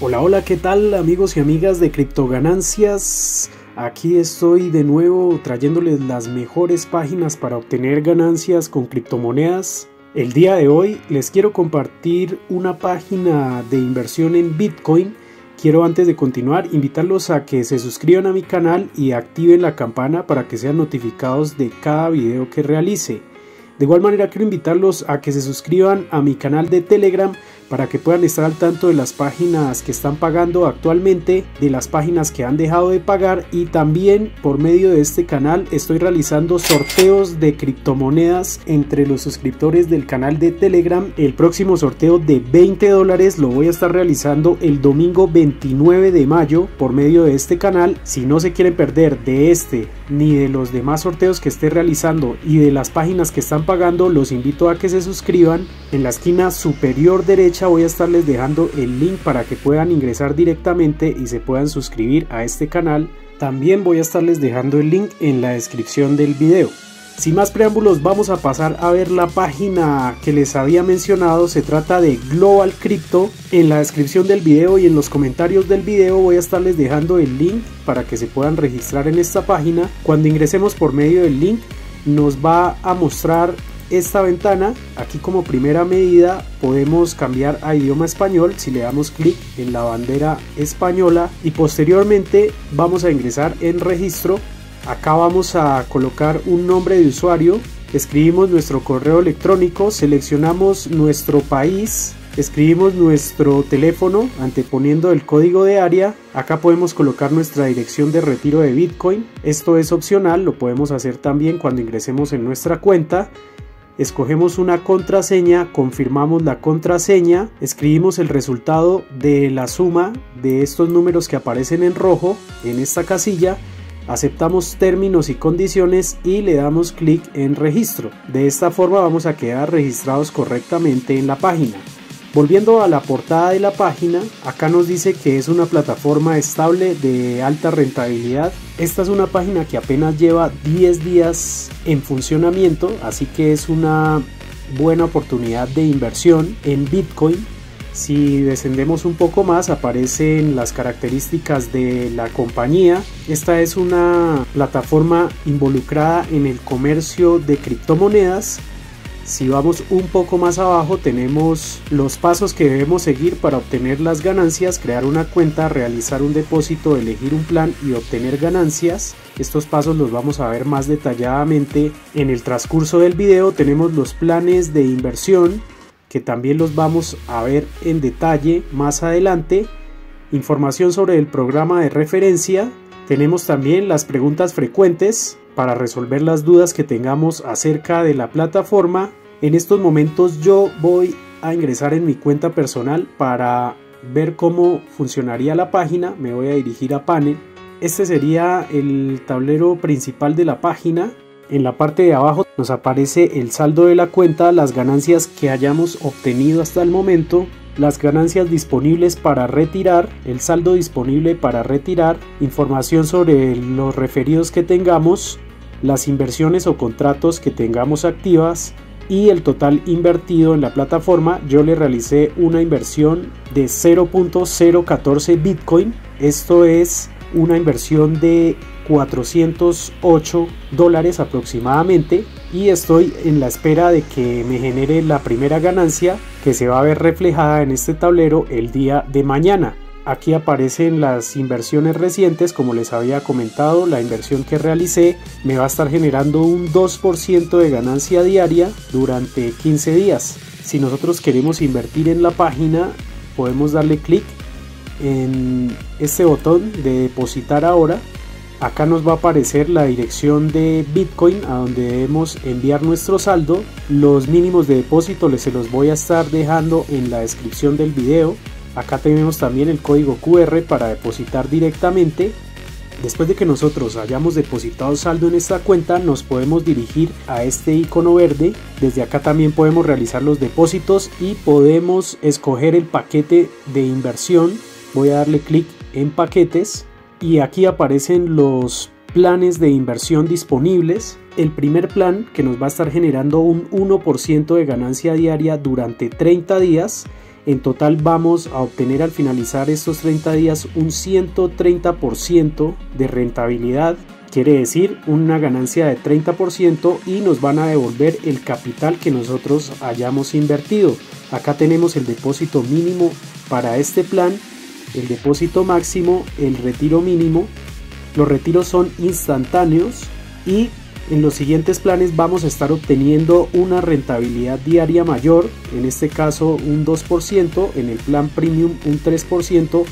Hola, hola, ¿qué tal amigos y amigas de Cripto Ganancias? Aquí estoy de nuevo trayéndoles las mejores páginas para obtener ganancias con criptomonedas. El día de hoy les quiero compartir una página de inversión en Bitcoin. Quiero antes de continuar invitarlos a que se suscriban a mi canal y activen la campana para que sean notificados de cada video que realice. De igual manera quiero invitarlos a que se suscriban a mi canal de Telegram para que puedan estar al tanto de las páginas que están pagando actualmente, de las páginas que han dejado de pagar, y también por medio de este canal estoy realizando sorteos de criptomonedas entre los suscriptores del canal de Telegram. El próximo sorteo de $20 lo voy a estar realizando el domingo 29 de mayo por medio de este canal. Si no se quieren perder de este ni de los demás sorteos que esté realizando y de las páginas que están pagando, los invito a que se suscriban. En la esquina superior derecha voy a estarles dejando el link para que puedan ingresar directamente y se puedan suscribir a este canal. También voy a estarles dejando el link en la descripción del video. Sin más preámbulos, vamos a pasar a ver la página que les había mencionado. Se trata de Global Crypto. En la descripción del video y en los comentarios del video voy a estarles dejando el link para que se puedan registrar en esta página. Cuando ingresemos por medio del link nos va a mostrar esta ventana. Aquí como primera medida podemos cambiar a idioma español si le damos clic en la bandera española, y posteriormente vamos a ingresar en registro. Acá vamos a colocar un nombre de usuario, escribimos nuestro correo electrónico, seleccionamos nuestro país, escribimos nuestro teléfono anteponiendo el código de área. Acá podemos colocar nuestra dirección de retiro de Bitcoin. Esto es opcional, lo podemos hacer también cuando ingresemos en nuestra cuenta. Escogemos una contraseña, confirmamos la contraseña, escribimos el resultado de la suma de estos números que aparecen en rojo en esta casilla, aceptamos términos y condiciones y le damos clic en registro. De esta forma vamos a quedar registrados correctamente en la página. Volviendo a la portada de la página, acá nos dice que es una plataforma estable de alta rentabilidad. Esta es una página que apenas lleva 10 días en funcionamiento, así que es una buena oportunidad de inversión en Bitcoin. Si descendemos un poco más aparecen las características de la compañía. Esta es una plataforma involucrada en el comercio de criptomonedas. Si vamos un poco más abajo tenemos los pasos que debemos seguir para obtener las ganancias: crear una cuenta, realizar un depósito, elegir un plan y obtener ganancias. Estos pasos los vamos a ver más detalladamente en el transcurso del video. Tenemos los planes de inversión que también los vamos a ver en detalle más adelante. Información sobre el programa de referencia. Tenemos también las preguntas frecuentes para resolver las dudas que tengamos acerca de la plataforma. En estos momentos yo voy a ingresar en mi cuenta personal para ver cómo funcionaría la página. Me voy a dirigir a panel. Este sería el tablero principal de la página. En la parte de abajo nos aparece el saldo de la cuenta, las ganancias que hayamos obtenido hasta el momento, las ganancias disponibles para retirar, el saldo disponible para retirar, información sobre los referidos que tengamos, las inversiones o contratos que tengamos activas y el total invertido en la plataforma. Yo le realicé una inversión de 0.014 Bitcoin, esto es una inversión de $408 aproximadamente, y estoy en la espera de que me genere la primera ganancia que se va a ver reflejada en este tablero el día de mañana. Aquí aparecen las inversiones recientes, como les había comentado, la inversión que realicé me va a estar generando un 2% de ganancia diaria durante 15 días. Si nosotros queremos invertir en la página, podemos darle clic en este botón de depositar ahora. Acá nos va a aparecer la dirección de Bitcoin a donde debemos enviar nuestro saldo. Los mínimos de depósito se los voy a estar dejando en la descripción del video. Acá tenemos también el código QR para depositar directamente. Después de que nosotros hayamos depositado saldo en esta cuenta, nos podemos dirigir a este icono verde. Desde acá también podemos realizar los depósitos y podemos escoger el paquete de inversión. Voy a darle clic en paquetes. Y aquí aparecen los planes de inversión disponibles. El primer plan, que nos va a estar generando un 1% de ganancia diaria durante 30 días. En total vamos a obtener al finalizar estos 30 días un 130% de rentabilidad, quiere decir una ganancia de 30%, y nos van a devolver el capital que nosotros hayamos invertido. Acá tenemos el depósito mínimo para este plan, el depósito máximo, el retiro mínimo. Los retiros son instantáneos y en los siguientes planes vamos a estar obteniendo una rentabilidad diaria mayor, en este caso un 2%, en el plan Premium un 3%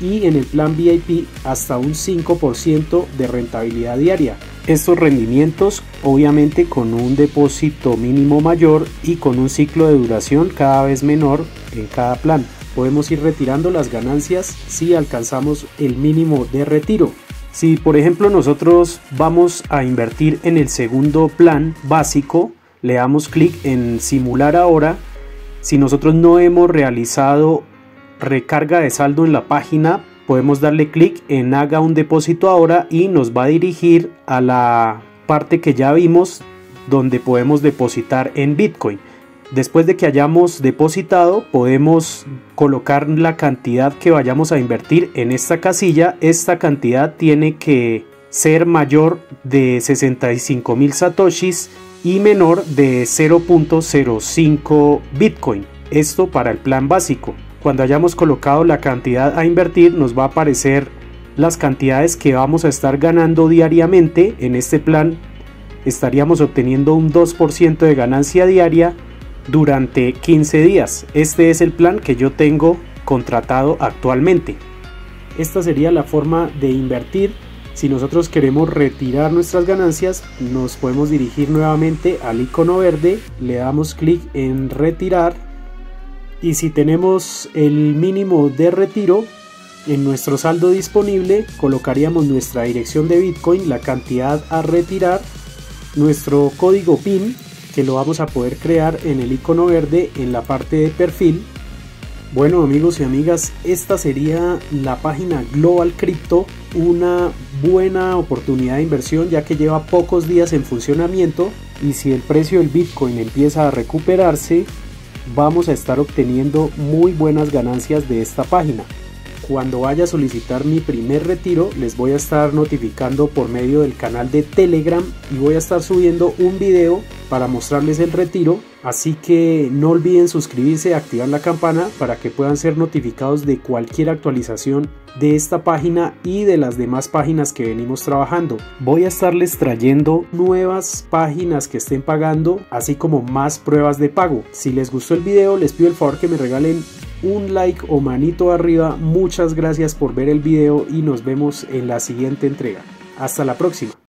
y en el plan VIP hasta un 5% de rentabilidad diaria. Estos rendimientos obviamente con un depósito mínimo mayor y con un ciclo de duración cada vez menor en cada plan. Podemos ir retirando las ganancias si alcanzamos el mínimo de retiro. Si por ejemplo nosotros vamos a invertir en el segundo plan básico, le damos clic en simular ahora. Si nosotros no hemos realizado recarga de saldo en la página, podemos darle clic en haga un depósito ahora y nos va a dirigir a la parte que ya vimos donde podemos depositar en Bitcoin. Después de que hayamos depositado, podemos colocar la cantidad que vayamos a invertir en esta casilla. Esta cantidad tiene que ser mayor de 65.000 satoshis y menor de 0.05 Bitcoin. Esto para el plan básico. Cuando hayamos colocado la cantidad a invertir, nos va a aparecer las cantidades que vamos a estar ganando diariamente. En este plan estaríamos obteniendo un 2% de ganancia diaria durante 15 días. Este es el plan que yo tengo contratado actualmente. Esta sería la forma de invertir. Si nosotros queremos retirar nuestras ganancias, nos podemos dirigir nuevamente al icono verde, le damos clic en retirar y si tenemos el mínimo de retiro en nuestro saldo disponible, colocaríamos nuestra dirección de Bitcoin, la cantidad a retirar, nuestro código PIN que lo vamos a poder crear en el icono verde en la parte de perfil. Bueno amigos y amigas, esta sería la página Global Crypto, una buena oportunidad de inversión ya que lleva pocos días en funcionamiento y si el precio del Bitcoin empieza a recuperarse, vamos a estar obteniendo muy buenas ganancias de esta página. Cuando vaya a solicitar mi primer retiro, les voy a estar notificando por medio del canal de Telegram y voy a estar subiendo un video para mostrarles el retiro, así que no olviden suscribirse y activar la campana para que puedan ser notificados de cualquier actualización de esta página y de las demás páginas que venimos trabajando. Voy a estarles trayendo nuevas páginas que estén pagando, así como más pruebas de pago. Si les gustó el video, les pido el favor que me regalen un like o manito arriba. Muchas gracias por ver el video y nos vemos en la siguiente entrega. Hasta la próxima.